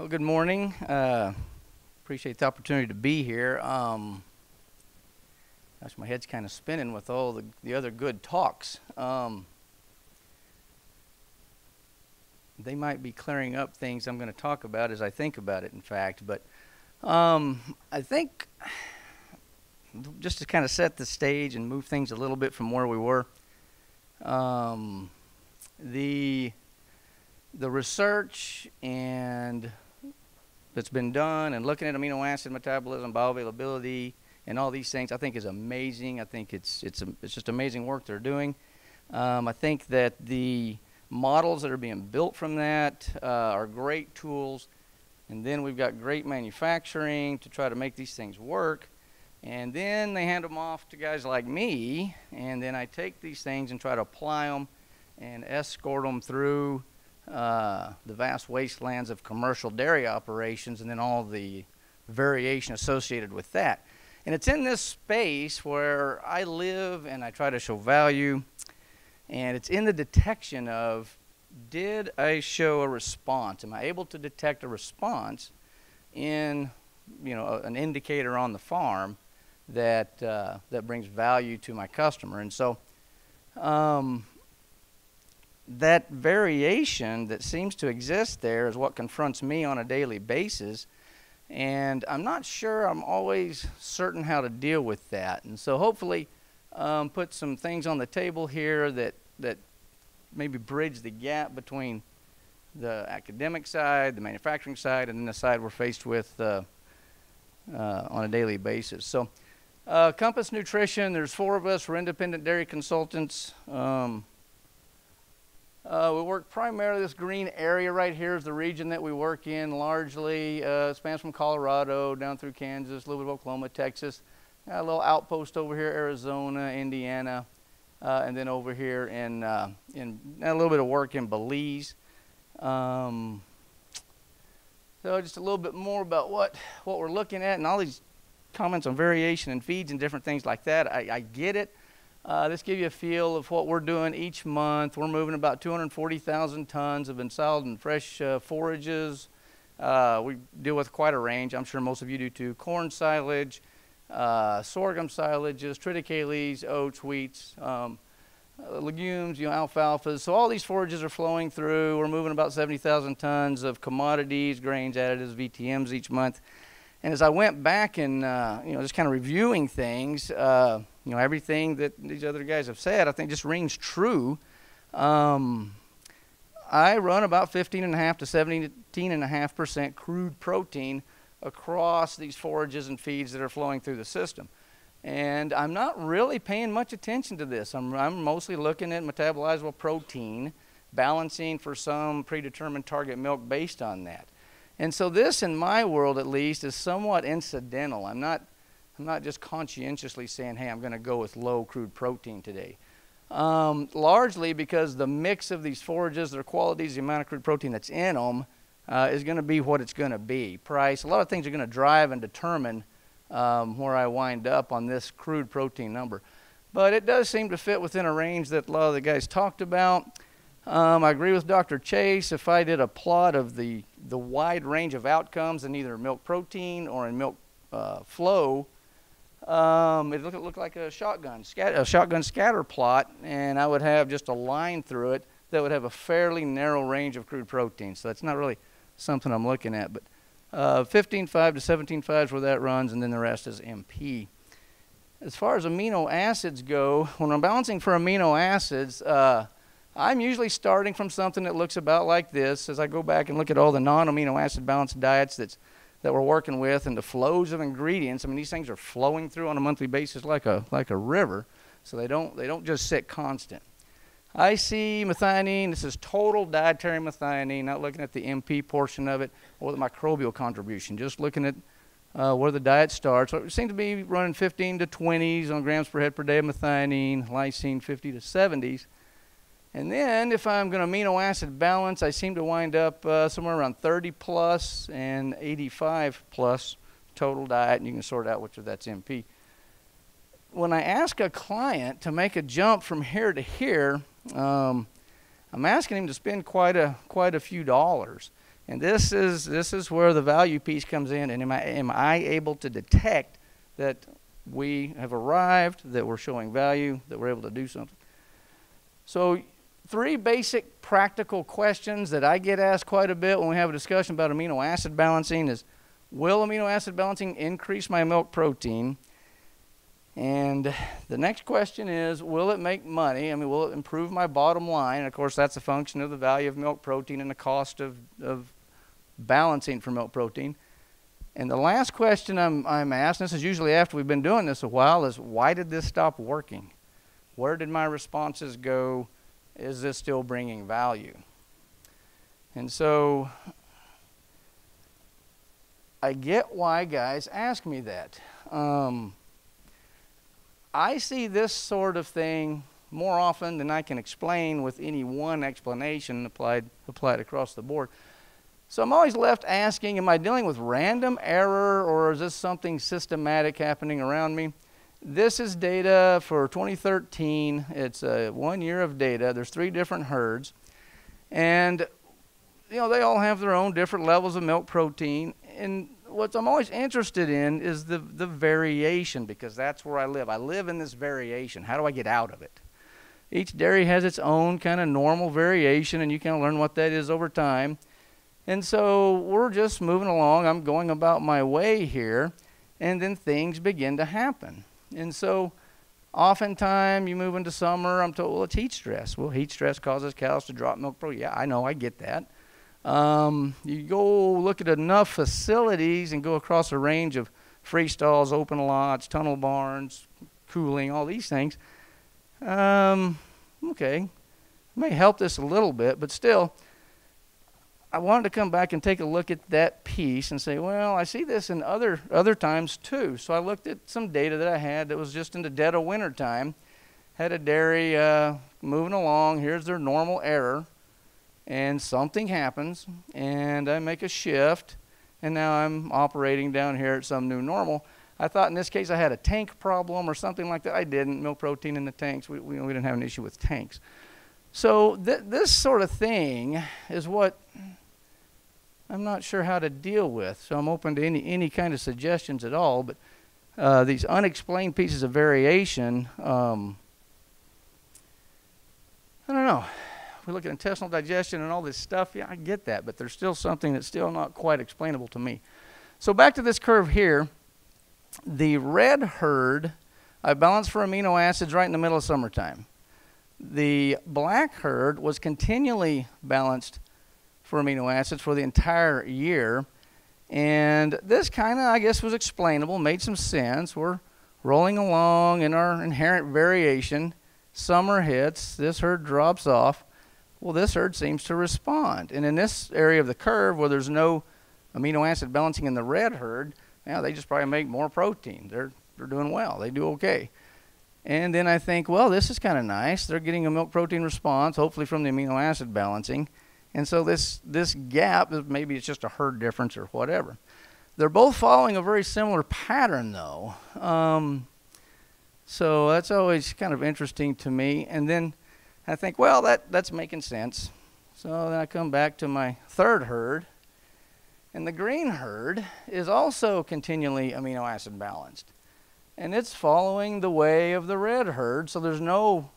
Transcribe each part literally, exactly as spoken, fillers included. Well, good morning. Uh, appreciate the opportunity to be here. Um, gosh, my head's kind of spinning with all the, the other good talks. Um, they might be clearing up things I'm going to talk about as I think about it, in fact. But um, I think just to kind of set the stage and move things a little bit from where we were, um, the... the research and that's been done and looking at amino acid metabolism, bioavailability, and all these things, I think is amazing. I think it's it's it's just amazing work they're doing. Um, I think that the models that are being built from that uh, are great tools, and then we've got great manufacturing to try to make these things work, and then they hand them off to guys like me, and then I take these things and try to apply them and escort them through Uh, the vast wastelands of commercial dairy operations and then all the variation associated with that. And it's in this space where I live and I try to show value, and it's in the detection of, did I show a response? Am I able to detect a response in, you know, a, an indicator on the farm that, uh, that brings value to my customer? And so um, that variation that seems to exist there is what confronts me on a daily basis, and I'm not sure I'm always certain how to deal with that. And so hopefully um, put some things on the table here that, that maybe bridge the gap between the academic side, the manufacturing side, and then the side we're faced with uh, uh, on a daily basis. So uh, Compass Nutrition, there's four of us. We're independent dairy consultants. Um, Uh, we work primarily, this green area right here is the region that we work in largely. Uh, spans from Colorado down through Kansas, a little bit of Oklahoma, Texas. Got a little outpost over here, Arizona, Indiana, uh, and then over here in, uh, in a little bit of work in Belize. Um, so just a little bit more about what, what we're looking at, and all these comments on variation and feeds and different things like that. I, I get it. Uh, this gives you a feel of what we're doing each month. We're moving about two hundred forty thousand tons of ensiled and fresh uh, forages. Uh, we deal with quite a range. I'm sure most of you do too. Corn silage, uh, sorghum silages, triticales, oats, wheats, um, legumes, you know, alfalfas. So all these forages are flowing through. We're moving about seventy thousand tons of commodities, grains, additives, V T Ms each month. And as I went back and uh, you know, just kind of reviewing things, uh, you know, everything that these other guys have said, I think just rings true. Um, I run about fifteen and a half to seventeen and a half percent crude protein across these forages and feeds that are flowing through the system, and I'm not really paying much attention to this. I'm, I'm mostly looking at metabolizable protein, balancing for some predetermined target milk based on that. And so this, in my world at least, is somewhat incidental. I'm not, I'm not just conscientiously saying, hey, I'm going to go with low crude protein today. Um, largely because the mix of these forages, their qualities, the amount of crude protein that's in them uh, is going to be what it's going to be. Price, a lot of things are going to drive and determine um, where I wind up on this crude protein number. But it does seem to fit within a range that a lot of the guys talked about. Um, I agree with Doctor Chase. If I did a plot of the, the wide range of outcomes in either milk protein or in milk uh, flow, um, it looked look like a shotgun, scat a shotgun scatter plot, and I would have just a line through it that would have a fairly narrow range of crude protein. So that's not really something I'm looking at, but uh, fifteen point five to seventeen point five is where that runs, and then the rest is M P. As far as amino acids go, when I'm balancing for amino acids, uh, I'm usually starting from something that looks about like this. As I go back and look at all the non-amino acid balanced diets that's, that we're working with and the flows of ingredients, I mean, these things are flowing through on a monthly basis like a, like a river, so they don't, they don't just sit constant. I see methionine. This is total dietary methionine, not looking at the M P portion of it or the microbial contribution, just looking at uh, where the diet starts. So it seems to be running fifteen to twenties on grams per head per day of methionine, lysine fifty to seventies. And then if I'm going to amino acid balance, I seem to wind up uh, somewhere around thirty plus and eighty-five plus total diet, and you can sort out which of that's M P. When I ask a client to make a jump from here to here, um, I'm asking him to spend quite a, quite a few dollars. And this is, this is where the value piece comes in. And am I, am I able to detect that we have arrived, that we're showing value, that we're able to do something? So three basic practical questions that I get asked quite a bit when we have a discussion about amino acid balancing is, will amino acid balancing increase my milk protein? And the next question is, will it make money? I mean, will it improve my bottom line? And of course, that's a function of the value of milk protein and the cost of, of balancing for milk protein. And the last question I'm, I'm asked, and this is usually after we've been doing this a while, is why did this stop working? Where did my responses go? Is this still bringing value? And so I get why guys ask me that. Um, I see this sort of thing more often than I can explain with any one explanation applied, applied across the board. So I'm always left asking, am I dealing with random error, or is this something systematic happening around me? This is data for twenty thirteen. It's a one year of data. There's three different herds. And you know, they all have their own different levels of milk protein. And what I'm always interested in is the, the variation, because that's where I live. I live in this variation. How do I get out of it? Each dairy has its own kind of normal variation, and you kind of learn what that is over time. And so we're just moving along. I'm going about my way here, and then things begin to happen. And so oftentimes you move into summer, I'm told, well, it's heat stress. Well, heat stress causes cows to drop milk protein. Yeah, I know, I get that. Um, you go look at enough facilities and go across a range of free stalls, open lots, tunnel barns, cooling, all these things. Um, okay, may help this a little bit, but still, I wanted to come back and take a look at that piece and say, well, I see this in other, other times too. So I looked at some data that I had that was just in the dead of winter time. Had a dairy uh, moving along, here's their normal error. And something happens, and I make a shift, and now I'm operating down here at some new normal. I thought in this case I had a tank problem or something like that. I didn't. Milk protein in the tanks. We, we, we didn't have an issue with tanks. So th this sort of thing is what I'm not sure how to deal with. So I'm open to any, any kind of suggestions at all, but uh, these unexplained pieces of variation, um, I don't know. We look at intestinal digestion and all this stuff, yeah, I get that, but there's still something that's still not quite explainable to me. So back to this curve here, the red herd, I balanced for amino acids right in the middle of summertime. The black herd was continually balanced for amino acids for the entire year, and this kind of, I guess, was explainable, made some sense. We're rolling along in our inherent variation. Summer hits, this herd drops off. Well, this herd seems to respond. And in this area of the curve where there's no amino acid balancing in the red herd, now they just probably make more protein. They're, they're doing well. They do okay. And then I think, well, this is kind of nice. They're getting a milk protein response, hopefully from the amino acid balancing. And so this, this gap, maybe it's just a herd difference or whatever. They're both following a very similar pattern, though. Um, so that's always kind of interesting to me. And then I think, well, that, that's making sense. So then I come back to my third herd. And the green herd is also continually amino acid balanced. And it's following the way of the red herd. So there's no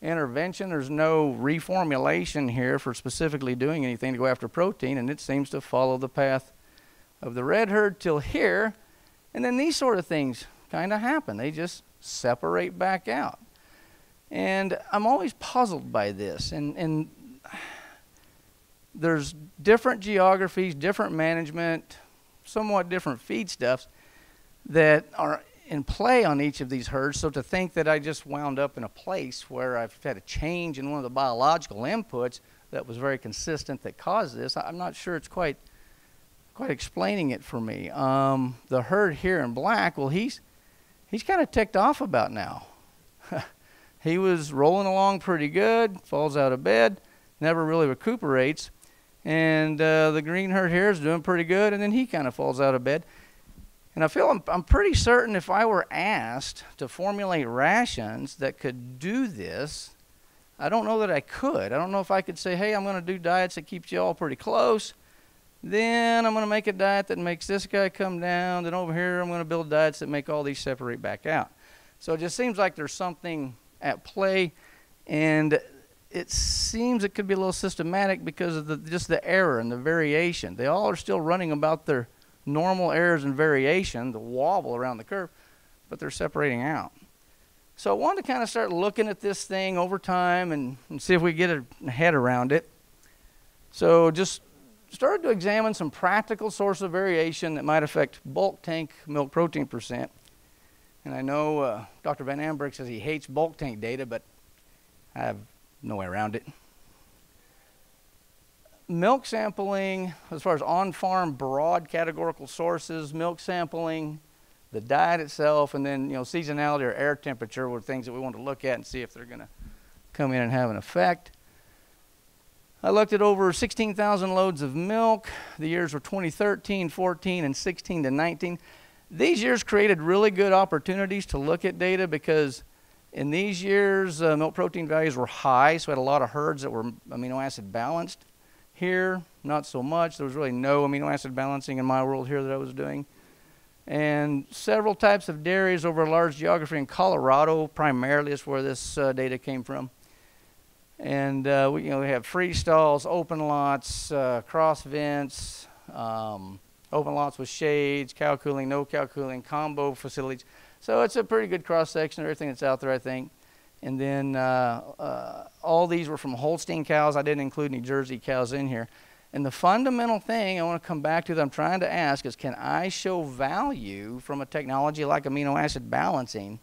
intervention. There's no reformulation here for specifically doing anything to go after protein. And it seems to follow the path of the red herd till here. And then these sort of things kind of happen. They just separate back out. And I'm always puzzled by this, and, and there's different geographies, different management, somewhat different feedstuffs that are in play on each of these herds. So to think that I just wound up in a place where I've had a change in one of the biological inputs that was very consistent that caused this, I'm not sure it's quite, quite explaining it for me. Um, the herd here in black, well, he's, he's kind of ticked off about now. He was rolling along pretty good, falls out of bed, never really recuperates. And uh, the green herd here is doing pretty good, and then he kind of falls out of bed. And I feel I'm, I'm pretty certain if I were asked to formulate rations that could do this, I don't know that I could. I don't know if I could say, hey, I'm going to do diets that keep you all pretty close, Then I'm going to make a diet that makes this guy come down. Then over here, I'm going to build diets that make all these separate back out. So it just seems like there's something at play, and it seems it could be a little systematic because of the, just the error and the variation. They all are still running about their normal errors and variation, the wobble around the curve, but they're separating out. So I wanted to kind of start looking at this thing over time and, and see if we get a head around it. So just started to examine some practical sources of variation that might affect bulk tank milk protein percent. And I know uh, Doctor Van Amburg says he hates bulk tank data, but I have no way around it. Milk sampling, as far as on-farm broad categorical sources, milk sampling, the diet itself, and then you know seasonality or air temperature were things that we want to look at and see if they're going to come in and have an effect. I looked at over sixteen thousand loads of milk. The years were twenty thirteen, fourteen, and sixteen to nineteen. These years created really good opportunities to look at data because in these years, uh, milk protein values were high, so we had a lot of herds that were amino acid balanced. Here, not so much. There was really no amino acid balancing in my world here that I was doing. And several types of dairies over a large geography in Colorado, primarily is where this uh, data came from. And uh, we, you know, we have free stalls, open lots, uh, cross vents, um, open lots with shades, cow cooling, no cow cooling, combo facilities. So it's a pretty good cross section of everything that's out there, I think. And then uh, uh, all these were from Holstein cows. I didn't include any Jersey cows in here. And the fundamental thing I want to come back to that I'm trying to ask is, can I show value from a technology like amino acid balancing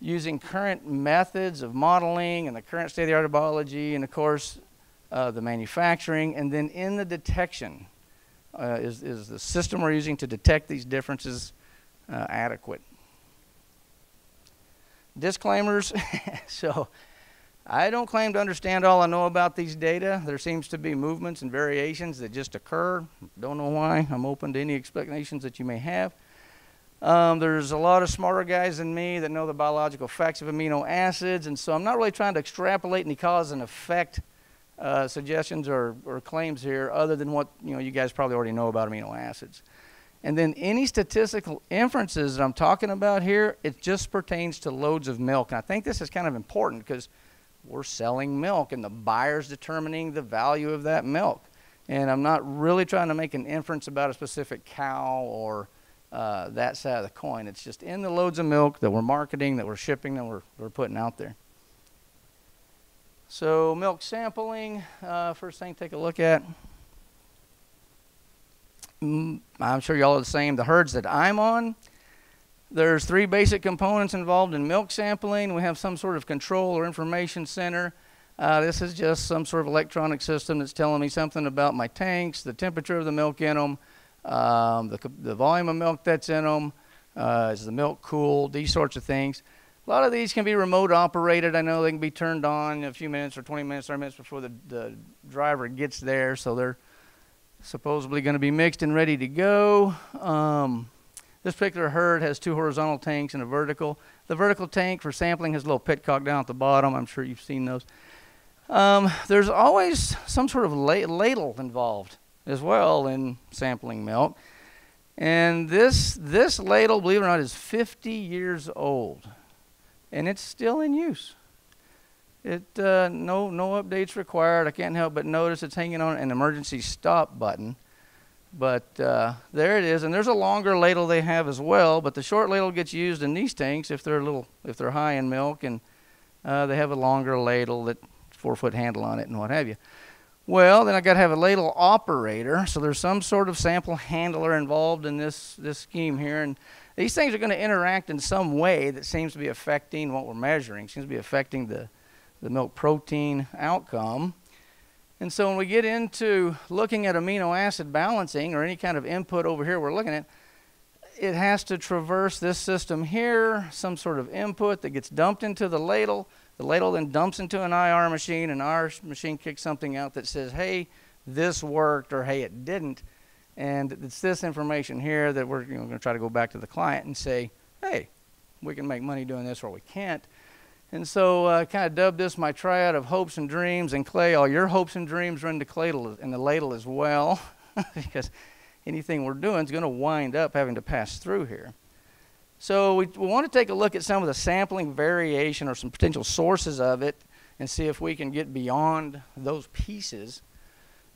using current methods of modeling and the current state of the art of biology, and of course uh, the manufacturing, and then in the detection, uh, is, is the system we're using to detect these differences uh, adequate? Disclaimers. So I don't claim to understand all I know about these data. There seems to be movements and variations that just occur. Don't know why. I'm open to any explanations that you may have. Um, there's a lot of smarter guys than me that know the biological facts of amino acids, and so I'm not really trying to extrapolate any cause and effect uh, suggestions or, or claims here other than what you know you guys probably already know about amino acids. And then any statistical inferences that I'm talking about here, it just pertains to loads of milk. And I think this is kind of important because we're selling milk and the buyer's determining the value of that milk. And I'm not really trying to make an inference about a specific cow or uh, that side of the coin. It's just in the loads of milk that we're marketing, that we're shipping, that we're, we're putting out there. So milk sampling, uh, first thing to take a look at. I'm sure y'all are the same. The herds that I'm on, there's three basic components involved in milk sampling. We have some sort of control or information center. Uh, this is just some sort of electronic system that's telling me something about my tanks, the temperature of the milk in them, um, the, the volume of milk that's in them, uh, is the milk cooled, these sorts of things. A lot of these can be remote operated. I know they can be turned on a few minutes or twenty minutes, thirty minutes before the, the driver gets there, so they're supposedly going to be mixed and ready to go. Um, this particular herd has two horizontal tanks and a vertical. The vertical tank for sampling has a little petcock down at the bottom. I'm sure you've seen those. Um, there's always some sort of ladle involved as well in sampling milk. And this, this ladle, believe it or not, is fifty years old. And it's still in use. It, uh, no, no updates required. I can't help but notice it's hanging on an emergency stop button. But uh, there it is. And there's a longer ladle they have as well, but the short ladle gets used in these tanks if they're, a little, if they're high in milk, and uh, they have a longer ladle that four-foot handle on it and what have you. Well, then I've got to have a ladle operator, so there's some sort of sample handler involved in this, this scheme here. And these things are going to interact in some way that seems to be affecting what we're measuring, seems to be affecting the the milk protein outcome. And so when we get into looking at amino acid balancing or any kind of input over here we're looking at, it has to traverse this system here, some sort of input that gets dumped into the ladle. The ladle then dumps into an I R machine, and our machine kicks something out that says, hey, this worked, or hey, it didn't. And it's this information here that we're you know, gonna try to go back to the client and say, hey, we can make money doing this or we can't. And so I uh, kind of dubbed this my triad of hopes and dreams, and Clay, all your hopes and dreams run to Claydle and the ladle as well. because anything we're doing is going to wind up having to pass through here. So we, we want to take a look at some of the sampling variation or some potential sources of it and see if we can get beyond those pieces.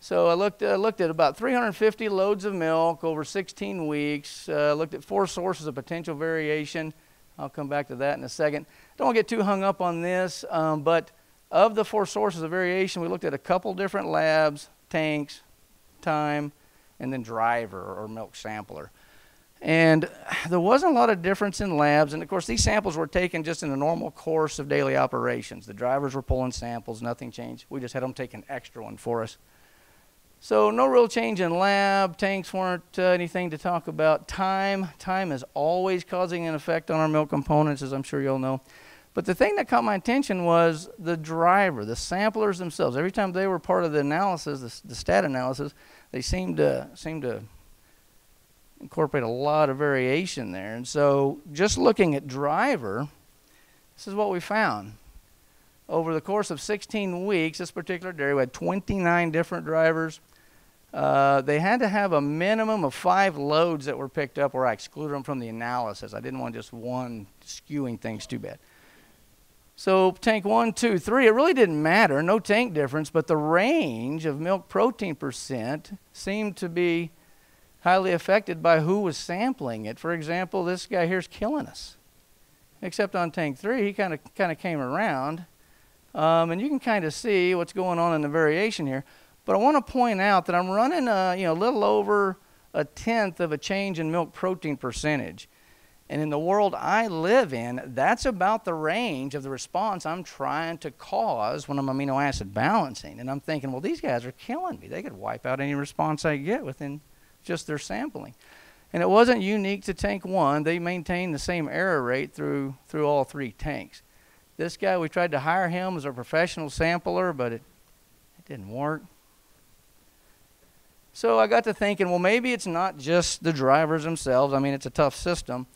So I looked, uh, looked at about three hundred fifty loads of milk over sixteen weeks, uh, looked at four sources of potential variation. I'll come back to that in a second. Don't want to get too hung up on this, um, but of the four sources of variation, we looked at a couple different labs, tanks, time, and then driver or milk sampler. And there wasn't a lot of difference in labs, and of course these samples were taken just in the normal course of daily operations. The drivers were pulling samples, nothing changed. We just had them take an extra one for us. So no real change in lab, tanks weren't uh, anything to talk about. Time, time is always causing an effect on our milk components, as I'm sure you'll know. But the thing that caught my attention was the driver, the samplers themselves. Every time they were part of the analysis, the, the stat analysis, they seemed to, seemed to incorporate a lot of variation there. And so just looking at driver, this is what we found. Over the course of sixteen weeks, this particular dairy, we had twenty-nine different drivers. Uh, they had to have a minimum of five loads that were picked up, or I excluded them from the analysis. I didn't want just one skewing things too bad. So tank one, two, three, it really didn't matter, no tank difference, but the range of milk protein percent seemed to be highly affected by who was sampling it. For example, this guy here's killing us. Except on tank three, he kind of kind of came around. Um, and you can kind of see what's going on in the variation here. But I want to point out that I'm running a, you know, a little over a tenth of a change in milk protein percentage. And in the world I live in, that's about the range of the response I'm trying to cause when I'm amino acid balancing. And I'm thinking, well, these guys are killing me. They could wipe out any response I get within just their sampling. And it wasn't unique to tank one. They maintained the same error rate through, through all three tanks. This guy, we tried to hire him as a professional sampler, but it, it didn't work. So I got to thinking, well, maybe it's not just the drivers themselves. I mean, it's a tough system.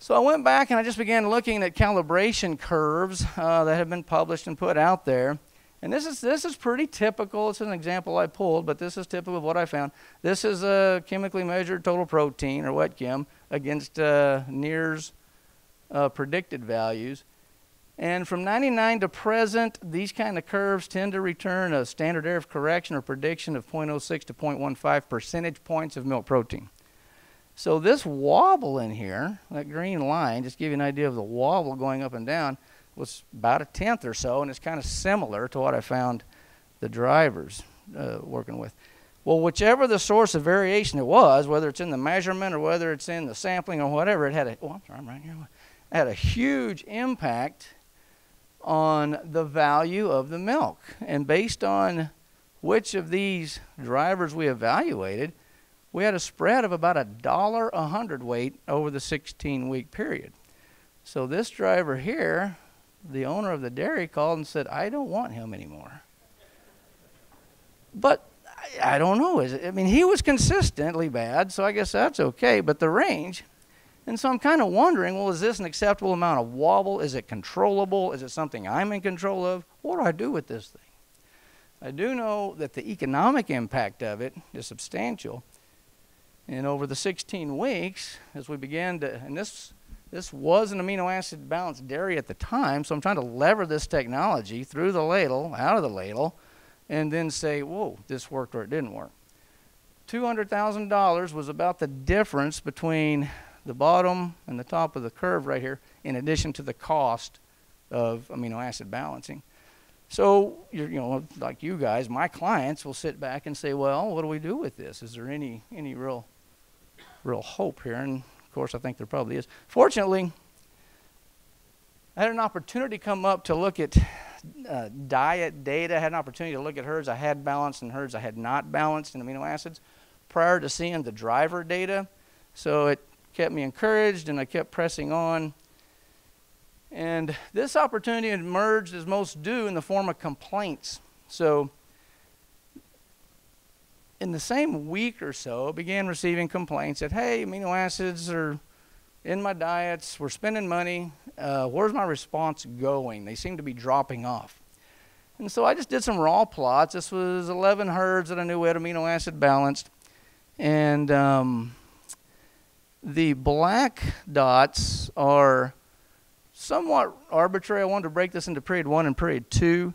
So I went back and I just began looking at calibration curves uh, that have been published and put out there. And this is, this is pretty typical. It's an example I pulled, but this is typical of what I found. This is a chemically measured total protein, or wet chem, against uh, N I R S uh, predicted values. And from ninety-nine to present, these kind of curves tend to return a standard error of correction or prediction of zero point zero six to zero point one five percentage points of milk protein. So this wobble in here, that green line, just to give you an idea of the wobble going up and down, was about a tenth or so, and it's kind of similar to what I found the drivers uh, working with. Well, whichever the source of variation it was, whether it's in the measurement or whether it's in the sampling or whatever, it had a, oh, I'm sorry, I'm right here. It had a huge impact on the value of the milk. And based on which of these drivers we evaluated, we had a spread of about a dollar a hundredweight over the sixteen-week period. So this driver here, the owner of the dairy called and said, I don't want him anymore. But I, I don't know, is it? I mean, he was consistently bad, so I guess that's okay, but the range. And so I'm kind of wondering, well, is this an acceptable amount of wobble? Is it controllable? Is it something I'm in control of? What do I do with this thing? I do know that the economic impact of it is substantial. And over the sixteen weeks, as we began to, and this, this was an amino acid balanced dairy at the time, so I'm trying to lever this technology through the ladle, out of the ladle, and then say, whoa, this worked or it didn't work. two hundred thousand dollars was about the difference between the bottom and the top of the curve right here, in addition to the cost of amino acid balancing. So, you're, you know, like you guys, my clients will sit back and say, well, what do we do with this? Is there any, any real, real hope here? And, of course, I think there probably is. Fortunately, I had an opportunity come up to look at uh, diet data. I had an opportunity to look at herds I had balanced and herds I had not balanced in amino acids prior to seeing the driver data. So it kept me encouraged, and I kept pressing on. And this opportunity emerged as most do in the form of complaints. So in the same week or so, I began receiving complaints that, hey, amino acids are in my diets, we're spending money, uh, where's my response going? They seem to be dropping off. And so I just did some raw plots. This was eleven herds that I knew we had amino acid balanced. And um, the black dots are somewhat arbitrary. I wanted to break this into period one and period two.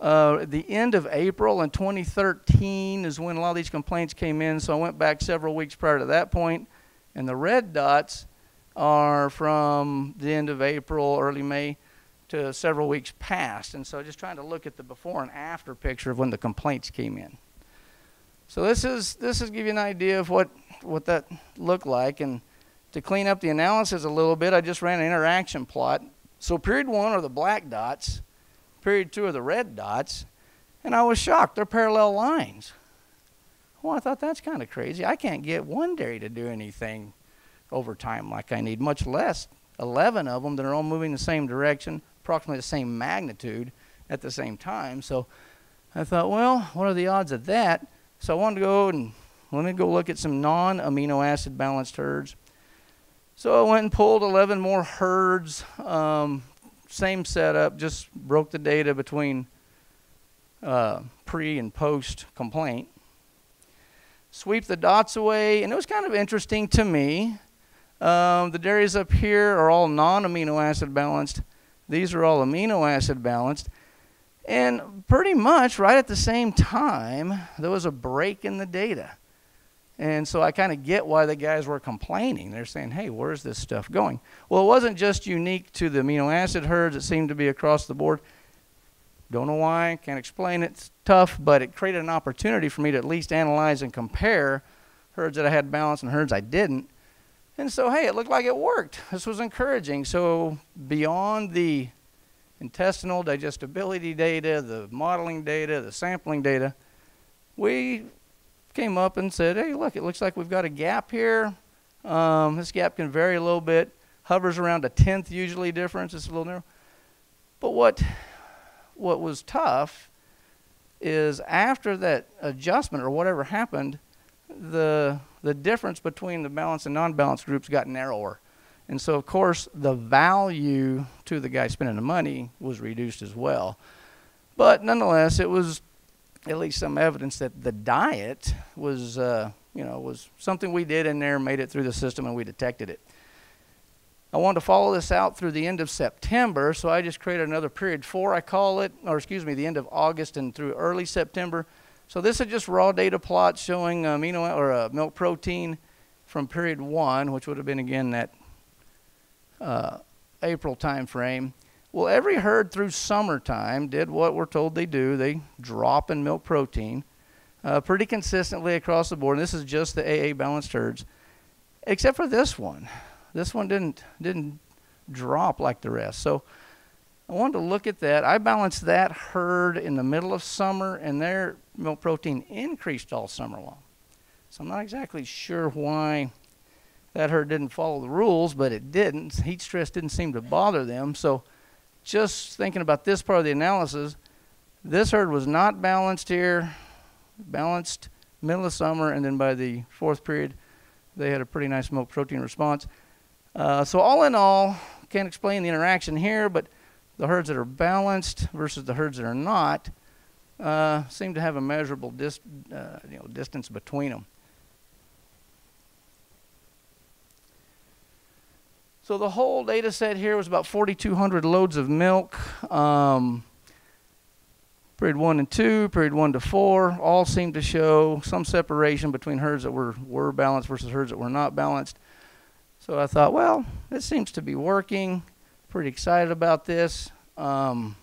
Uh, at the end of April in twenty thirteen is when a lot of these complaints came in, so I went back several weeks prior to that point. And the red dots are from the end of April, early May, to several weeks past. And so just trying to look at the before and after picture of when the complaints came in. So this is, this is give you an idea of what, what that looked like. And to clean up the analysis a little bit, I just ran an interaction plot. So period one are the black dots, period two are the red dots, and I was shocked, they're parallel lines. Well, I thought that's kind of crazy. I can't get one dairy to do anything over time like I need, much less eleven of them that are all moving the same direction, approximately the same magnitude at the same time. So I thought, well, what are the odds of that? So I wanted to go and let me go look at some non-amino acid balanced herds. So I went and pulled eleven more herds, um, same setup, just broke the data between uh, pre and post complaint. Sweep the dots away, and it was kind of interesting to me. Um, the dairies up here are all non-amino acid balanced. These are all amino acid balanced. And pretty much right at the same time, there was a break in the data. And so I kind of get why the guys were complaining. They're saying, hey, where's this stuff going? Well, it wasn't just unique to the amino acid herds. It seemed to be across the board. Don't know why, can't explain it. It's tough, but it created an opportunity for me to at least analyze and compare herds that I had balanced and herds I didn't. And so, hey, it looked like it worked. This was encouraging. So beyond the intestinal digestibility data, the modeling data, the sampling data, we came up and said, hey, look, it looks like we've got a gap here. Um, this gap can vary a little bit, hovers around a tenth usually difference. It's a little narrow. But what, what was tough is after that adjustment or whatever happened, the, the difference between the balanced and non-balanced groups got narrower. And so, of course, the value to the guy spending the money was reduced as well. But nonetheless, it was at least some evidence that the diet was, uh, you know, was something we did in there, made it through the system, and we detected it. I wanted to follow this out through the end of September, so I just created another period four, I call it, or excuse me, the end of August and through early September. So this is just raw data plots showing amino or uh, milk protein from period one, which would have been again that uh, April time frame. Well, every herd through summertime did what we're told they do. They drop in milk protein uh, pretty consistently across the board. And this is just the A A balanced herds, except for this one. This one didn't, didn't drop like the rest. So I wanted to look at that. I balanced that herd in the middle of summer, and their milk protein increased all summer long. So I'm not exactly sure why that herd didn't follow the rules, but it didn't. Heat stress didn't seem to bother them. So just thinking about this part of the analysis, this herd was not balanced here, balanced middle of summer, and then by the fourth period, they had a pretty nice milk protein response. Uh, so all in all, can't explain the interaction here, but the herds that are balanced versus the herds that are not uh, seem to have a measurable dis uh, you know, distance between them. So the whole data set here was about forty-two hundred loads of milk. Um, period one and two, period one to four, all seemed to show some separation between herds that were, were balanced versus herds that were not balanced. So I thought, well, this seems to be working. Pretty excited about this. Um,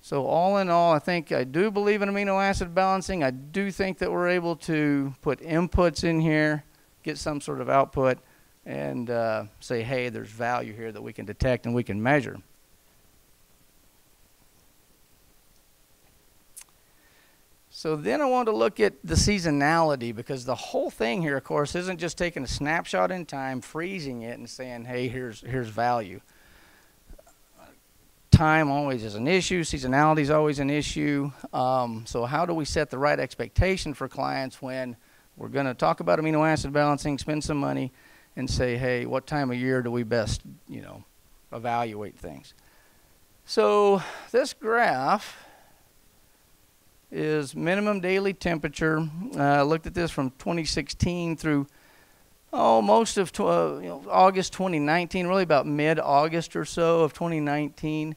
so all in all, I think I do believe in amino acid balancing. I do think that we're able to put inputs in here, get some sort of output, and uh, say, hey, there's value here that we can detect and we can measure. So then I wanted to look at the seasonality, because the whole thing here, of course, isn't just taking a snapshot in time, freezing it, and saying, hey, here's, here's value. Time always is an issue. Seasonality is always an issue. Um, so how do we set the right expectation for clients when we're going to talk about amino acid balancing, spend some money, and say, hey, what time of year do we best, you know, evaluate things? So this graph is minimum daily temperature. I uh, looked at this from twenty sixteen through oh, most of tw uh, you know, August twenty nineteen, really about mid-August or so of twenty nineteen.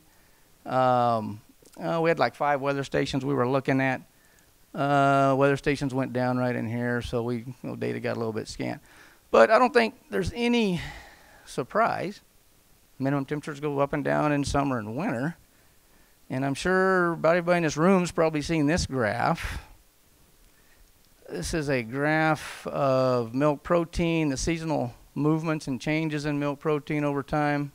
Um, uh, we had like five weather stations we were looking at. Uh, weather stations went down right in here, so we you know, data got a little bit scant. But I don't think there's any surprise. Minimum temperatures go up and down in summer and winter. And I'm sure about everybody in this room's probably seen this graph. This is a graph of milk protein, the seasonal movements and changes in milk protein over time,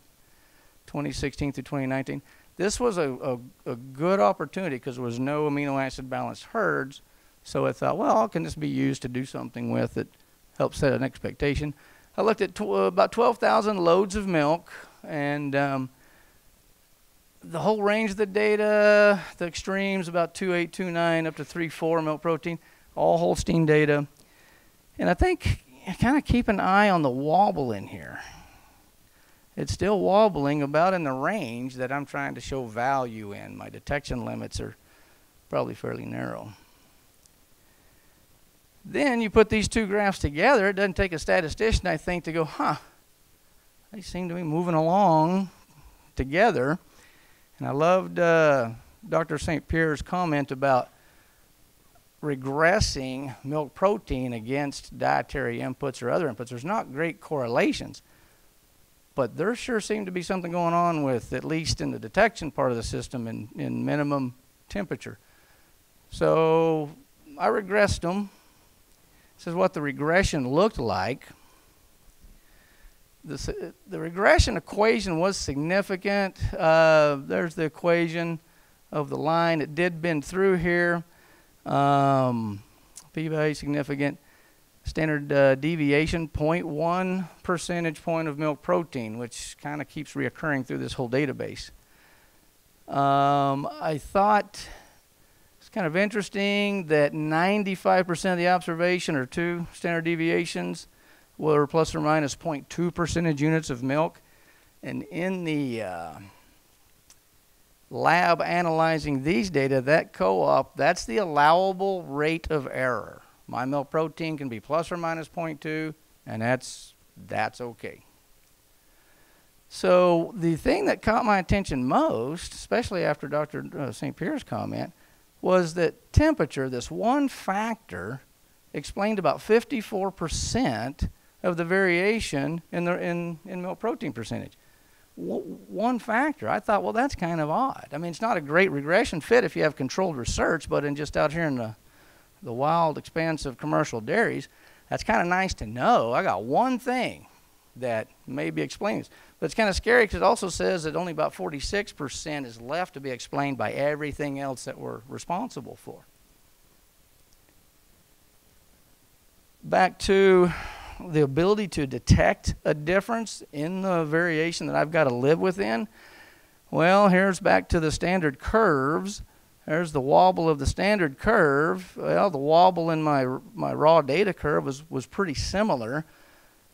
twenty sixteen through twenty nineteen. This was a, a, a good opportunity because there was no amino acid balanced herds. So I thought, well, can this be used to do something with that helps set an expectation? I looked at tw about twelve thousand loads of milk, and um, the whole range of the data, the extremes, about two eight, two nine, up to three four milk protein, all Holstein data. And I think kind of keep an eye on the wobble in here. It's still wobbling about in the range that I'm trying to show value in. My detection limits are probably fairly narrow. Then you put these two graphs together. It doesn't take a statistician, I think, to go, huh, they seem to be moving along together. And I loved uh, Doctor Saint Pierre's comment about regressing milk protein against dietary inputs or other inputs. There's not great correlations, but there sure seemed to be something going on with, at least in the detection part of the system, in, in minimum temperature. So I regressed them. This is what the regression looked like. This, the regression equation was significant. Uh, there's the equation of the line. It did bend through here. Um, p-value significant. Standard uh, deviation, zero point one percentage point of milk protein, which kind of keeps reoccurring through this whole database. Um, I thought it's kind of interesting that ninety-five percent of the observation, or two standard deviations, were plus or minus zero point two percentage units of milk. And in the uh, lab analyzing these data, that co-op, that's the allowable rate of error. My milk protein can be plus or minus zero point two, and that's, that's okay. So the thing that caught my attention most, especially after Doctor Uh, Saint Pierre's comment, was that temperature, this one factor, explained about fifty-four percent of the variation in, the, in, in milk protein percentage. W one factor. I thought, well, that's kind of odd. I mean, it's not a great regression fit if you have controlled research, but in just out here in the, the wild expanse of commercial dairies, that's kind of nice to know. I got one thing that maybe explains this. But it's kind of scary because it also says that only about forty-six percent is left to be explained by everything else that we're responsible for. Back to the ability to detect a difference in the variation that I've got to live within. Well, here's back to the standard curves. There's the wobble of the standard curve. Well, the wobble in my my raw data curve was was pretty similar.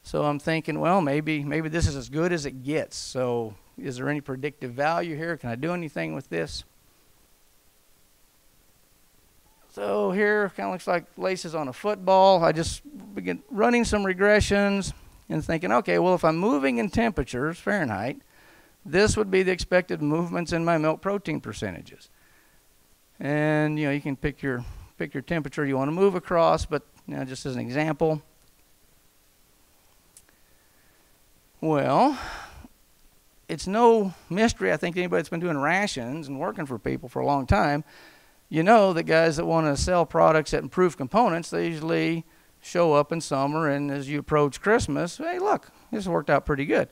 So I'm thinking, well, maybe maybe this is as good as it gets. So is there any predictive value here? Can I do anything with this? So here kind of looks like laces on a football. I just begin running some regressions and thinking, okay, well, if I'm moving in temperatures, Fahrenheit, this would be the expected movements in my milk protein percentages. And you know, you can pick your pick your temperature you want to move across, but you know, just as an example. Well, it's no mystery, I think, anybody that's been doing rations and working for people for a long time, you know that guys that want to sell products that improve components, they usually show up in summer, and as you approach Christmas, hey, look, this worked out pretty good.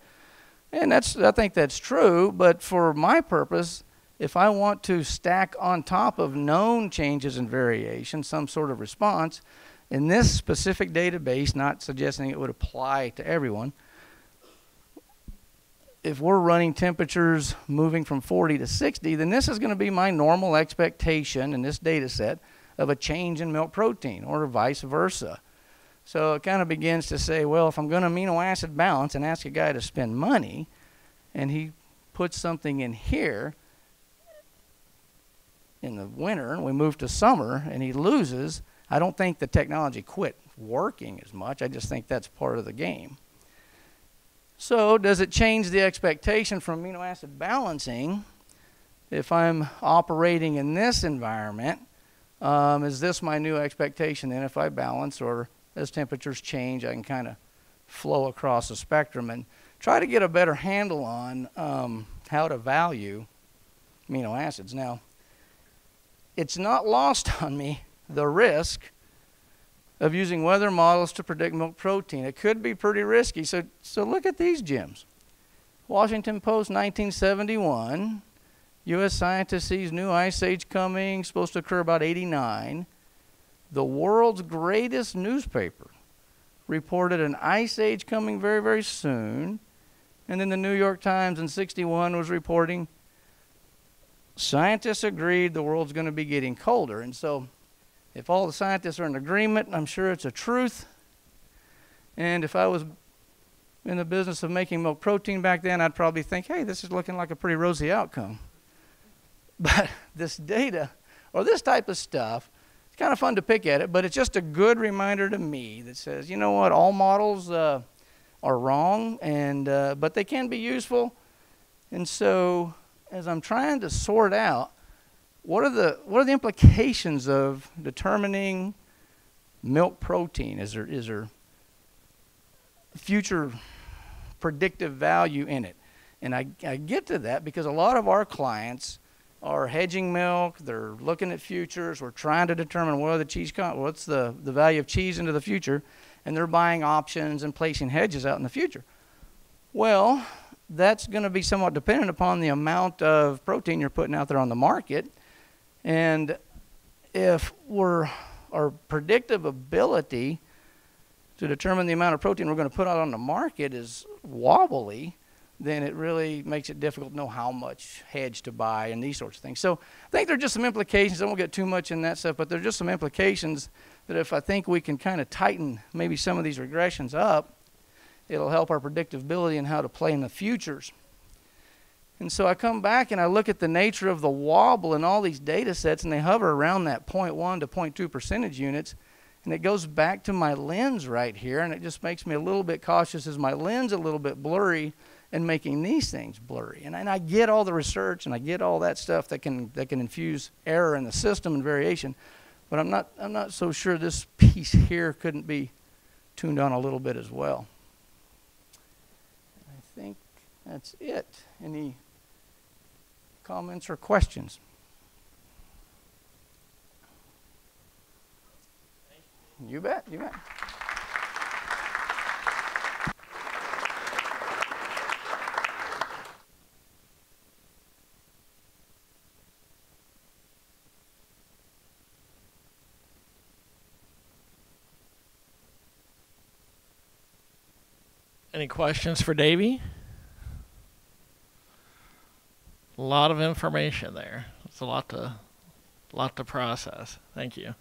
And that's, I think that's true, but for my purpose, if I want to stack on top of known changes and variation, some sort of response, in this specific database, not suggesting it would apply to everyone, if we're running temperatures moving from forty to sixty, then this is going to be my normal expectation in this data set of a change in milk protein, or vice versa. So it kind of begins to say, well, if I'm going to amino acid balance and ask a guy to spend money, and he puts something in here, in the winter and we move to summer and he loses, I don't think the technology quit working as much. I just think that's part of the game. So does it change the expectation from amino acid balancing? If I'm operating in this environment, um, is this my new expectation? Then if I balance or as temperatures change, I can kind of flow across the spectrum and try to get a better handle on um, how to value amino acids. Now, it's not lost on me the risk of using weather models to predict milk protein. It could be pretty risky. So, so look at these gems. Washington Post, nineteen seventy-one. U S scientist sees new ice age coming, supposed to occur about eighty-nine. The world's greatest newspaper reported an ice age coming very, very soon. And then the New York Times in sixty-one was reporting, scientists agreed the world's going to be getting colder. And so if all the scientists are in agreement, I'm sure it's a truth. And if I was in the business of making milk protein back then, I'd probably think, hey, this is looking like a pretty rosy outcome. But this data, or this type of stuff, it's kind of fun to pick at it, but it's just a good reminder to me that says, you know what, all models uh, are wrong, and uh, but they can be useful. And so as I'm trying to sort out what are the what are the implications of determining milk protein, is there is there future predictive value in it? And I, I get to that because a lot of our clients are hedging milk, they're looking at futures, we're trying to determine what are the cheese con what's the, the value of cheese into the future, and they're buying options and placing hedges out in the future. Well, that's gonna be somewhat dependent upon the amount of protein you're putting out there on the market. And if we're, our predictive ability to determine the amount of protein we're gonna put out on the market is wobbly, then it really makes it difficult to know how much hedge to buy and these sorts of things. So I think there are just some implications. I won't get too much in that stuff, but there are just some implications that if I think we can kind of tighten maybe some of these regressions up, it'll help our predictability and how to play in the futures. And so I come back and I look at the nature of the wobble in all these data sets, and they hover around that zero point one to zero point two percentage units. And it goes back to my lens right here, and it just makes me a little bit cautious as my lens a little bit blurry and making these things blurry. And, and I get all the research and I get all that stuff that can, that can infuse error in the system and variation, but I'm not, I'm not so sure this piece here couldn't be tuned on a little bit as well. I think that's it. Any comments or questions? You bet, you bet. Any questions for Davey? A lot of information there. It's a lot to, lot to process. Thank you.